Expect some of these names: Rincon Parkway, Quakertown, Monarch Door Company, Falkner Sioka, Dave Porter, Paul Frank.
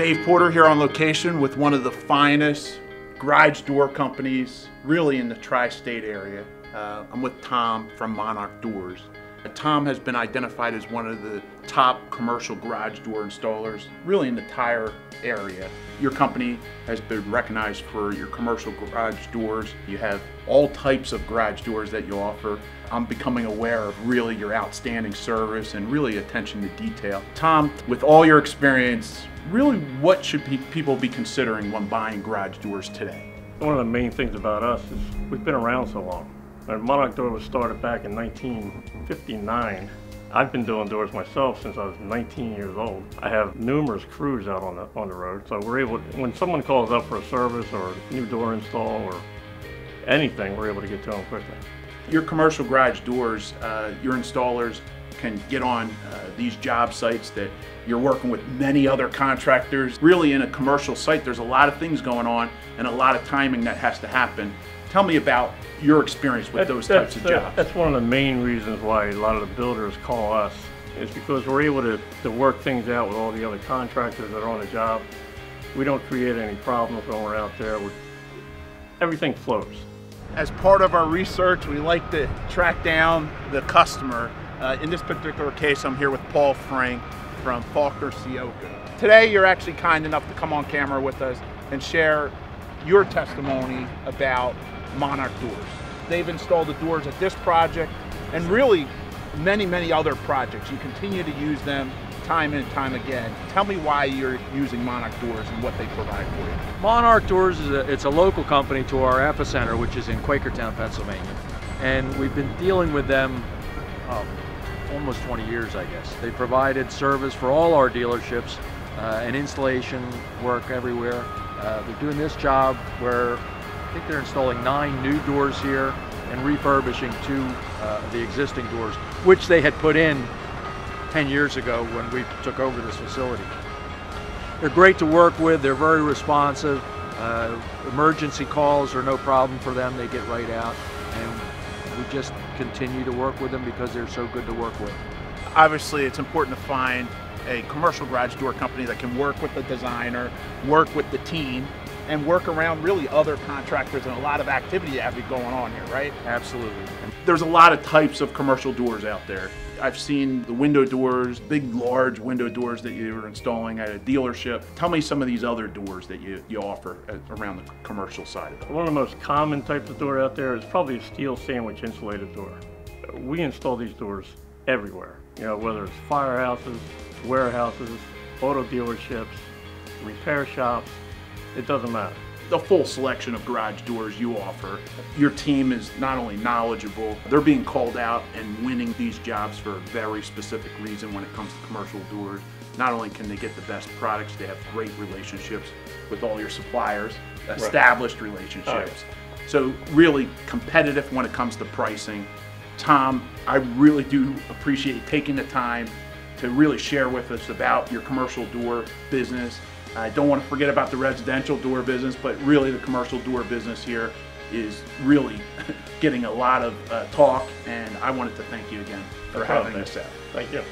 Dave Porter here on location with one of the finest garage door companies really in the tri-state area. I'm with Tom from Monarch Doors. Tom has been identified as one of the top commercial garage door installers really in the entire area. Your company has been recognized for your commercial garage doors. You have all types of garage doors that you offer. I'm becoming aware of really your outstanding service and really attention to detail. Tom, with all your experience, really what should people be considering when buying garage doors today? One of the main things about us is we've been around so long. Our Monarch Door was started back in 1959. I've been doing doors myself since I was 19 years old. I have numerous crews out on the road, so we're able to, when someone calls up for a service or a new door install or anything, we're able to get to them quickly. Your commercial garage doors, your installers can get on these job sites that you're working with many other contractors. Really, in a commercial site, there's a lot of things going on and a lot of timing that has to happen. Tell me about your experience with those types of jobs. That's one of the main reasons why a lot of the builders call us, is because we're able to work things out with all the other contractors that are on the job. We don't create any problems when we're out there. Everything flows. As part of our research, we like to track down the customer. In this particular case, I'm here with Paul Frank from Falkner Sioka. Today, you're actually kind enough to come on camera with us and share your testimony about Monarch Doors. They've installed the doors at this project and really many, many other projects. You continue to use them time and time again. Tell me why you're using Monarch Doors and what they provide for you. Monarch Doors is a local company to our epicenter, which is in Quakertown, Pennsylvania. And we've been dealing with them almost 20 years, I guess. They provided service for all our dealerships and installation work everywhere. They're doing this job where I think they're installing 9 new doors here and refurbishing 2 of the existing doors, which they had put in 10 years ago when we took over this facility. They're great to work with. They're very responsive. Emergency calls are no problem for them. They get right out, and we just continue to work with them because they're so good to work with. Obviously, it's important to find a commercial garage door company that can work with the designer, work with the team, and work around really other contractors and a lot of activity that have been going on here, right? Absolutely. There's a lot of types of commercial doors out there. I've seen the window doors, big, large window doors that you're installing at a dealership. Tell me some of these other doors that you offer around the commercial side of it. One of the most common types of door out there is probably a steel sandwich insulated door. We install these doors everywhere, you know, whether it's firehouses, warehouses, auto dealerships, repair shops. It doesn't matter. The full selection of garage doors you offer, your team is not only knowledgeable, they're being called out and winning these jobs for a very specific reason when it comes to commercial doors. Not only can they get the best products, they have great relationships with all your suppliers, established relationships. Right. So really competitive when it comes to pricing. Tom, I really do appreciate taking the time to really share with us about your commercial door business. I don't want to forget about the residential door business, but really the commercial door business here is really getting a lot of talk, and I wanted to thank you again for having us out. Thank you.